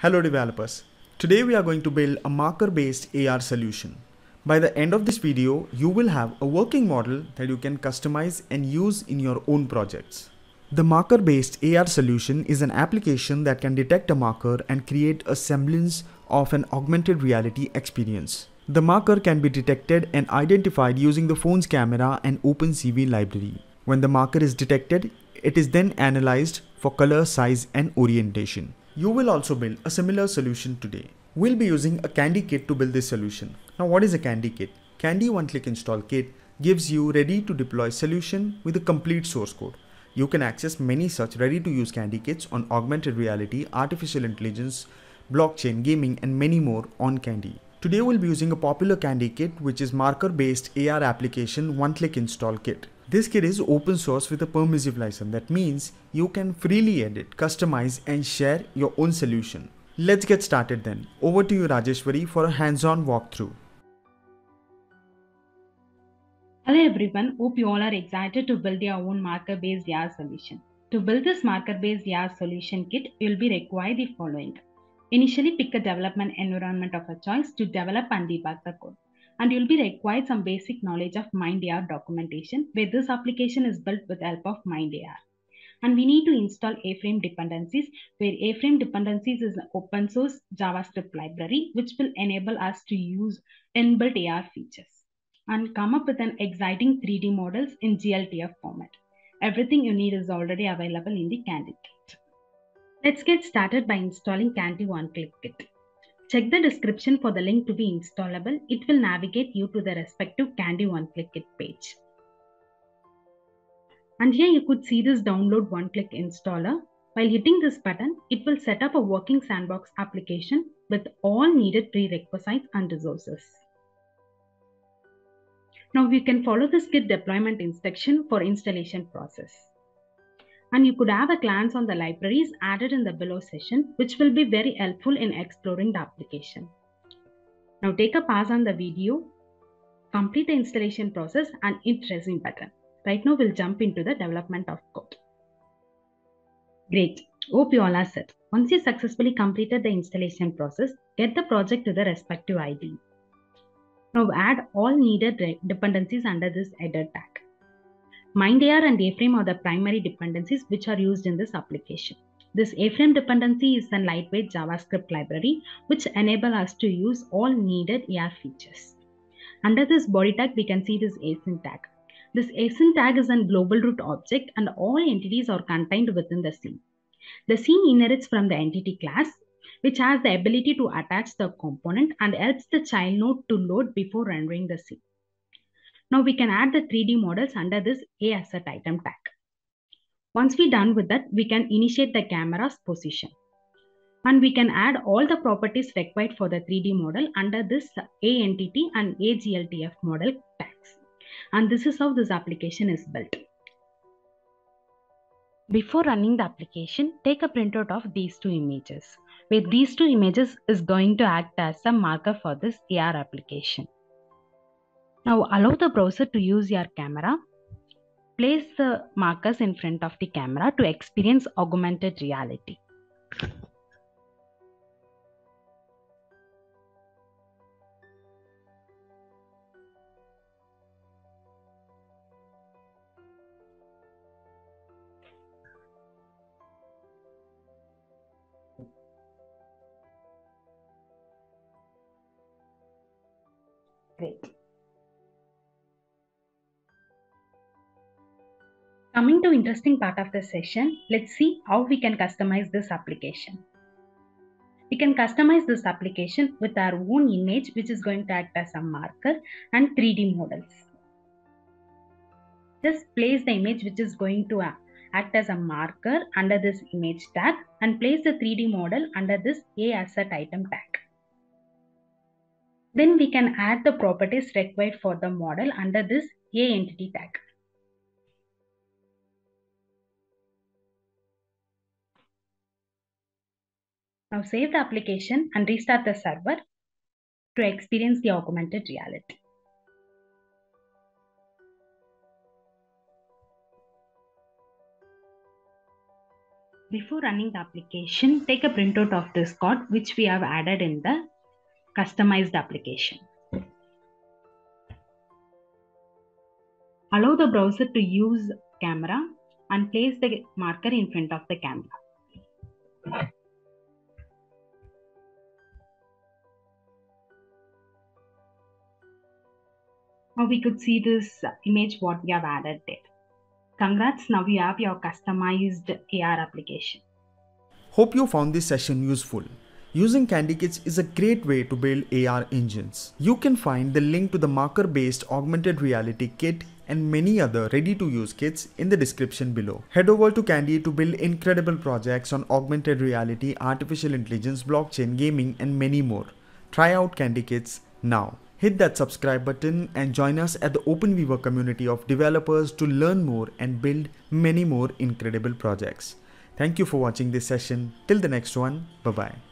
Hello developers, today we are going to build a marker-based AR solution. By the end of this video, you will have a working model that you can customize and use in your own projects. The marker-based AR solution is an application that can detect a marker and create a semblance of an augmented reality experience. The marker can be detected and identified using the phone's camera and OpenCV library. When the marker is detected, it is then analyzed for color, size, and orientation. You will also build a similar solution today. We'll be using a Kandi kit to build this solution. Now what is a Kandi kit? Kandi one-click install kit gives you ready to deploy solution with a complete source code. You can access many such ready to use Kandi kits on augmented reality, artificial intelligence, blockchain, gaming and many more on Kandi. Today we'll be using a popular Kandi kit which is marker based AR application one-click install kit. This kit is open source with a permissive license. That means you can freely edit, customize and share your own solution. Let's get started then. Over to you Rajeshwari for a hands-on walkthrough. Hello everyone, hope you all are excited to build your own marker-based AR solution. To build this marker-based AR solution kit, you will be required the following. Initially pick a development environment of your choice to develop and debug the code. And you'll be required some basic knowledge of MindAR documentation where this application is built with the help of MindAR. And we need to install A-Frame dependencies where A-Frame dependencies is an open source JavaScript library which will enable us to use inbuilt AR features and come up with an exciting 3D models in GLTF format. Everything you need is already available in the Kandi kit. Let's get started by installing Kandi one-click kit. Check the description for the link to be installable. It will navigate you to the respective Kandi one-click kit page. And here you could see this download one-click installer. While hitting this button, it will set up a working sandbox application with all needed prerequisites and resources. Now we can follow this kit deployment instruction for installation process. And you could have a glance on the libraries added in the below session, which will be very helpful in exploring the application. Now take a pause on the video, complete the installation process and hit resume button. Right now we'll jump into the development of code. Great, hope you all are set. Once you successfully completed the installation process, get the project to the respective IDE. Now add all needed dependencies under this header tag. MindAR and A-Frame are the primary dependencies which are used in this application. This A-Frame dependency is a lightweight JavaScript library which enable us to use all needed AR features. Under this body tag, we can see this async tag. This async tag is a global root object and all entities are contained within the scene. The scene inherits from the entity class which has the ability to attach the component and helps the child node to load before rendering the scene. Now we can add the 3D models under this A asset item tag. Once we're done with that, we can initiate the camera's position. And we can add all the properties required for the 3D model under this A entity and A GLTF model tags. And this is how this application is built. Before running the application, take a printout of these two images, where these two images is going to act as a marker for this AR application. Now allow the browser to use your camera. Place the markers in front of the camera to experience augmented reality. Great. Coming to interesting part of the session, let's see how we can customize this application. We can customize this application with our own image which is going to act as a marker and 3D models. Just place the image which is going to act as a marker under this image tag and place the 3D model under this A asset item tag. Then we can add the properties required for the model under this A entity tag. Now save the application and restart the server to experience the augmented reality. Before running the application, take a printout of this code which we have added in the customized application. Allow the browser to use camera and place the marker in front of the camera. Now we could see this image what we have added there. Congrats, now you have your customized AR application. Hope you found this session useful. Using Kandi Kits is a great way to build AR engines. You can find the link to the marker-based augmented reality kit and many other ready-to-use kits in the description below. Head over to Kandi to build incredible projects on augmented reality, artificial intelligence, blockchain, gaming and many more. Try out Kandi Kits now. Hit that subscribe button and join us at the OpenWeaver community of developers to learn more and build many more incredible projects. Thank you for watching this session. Till the next one, bye-bye.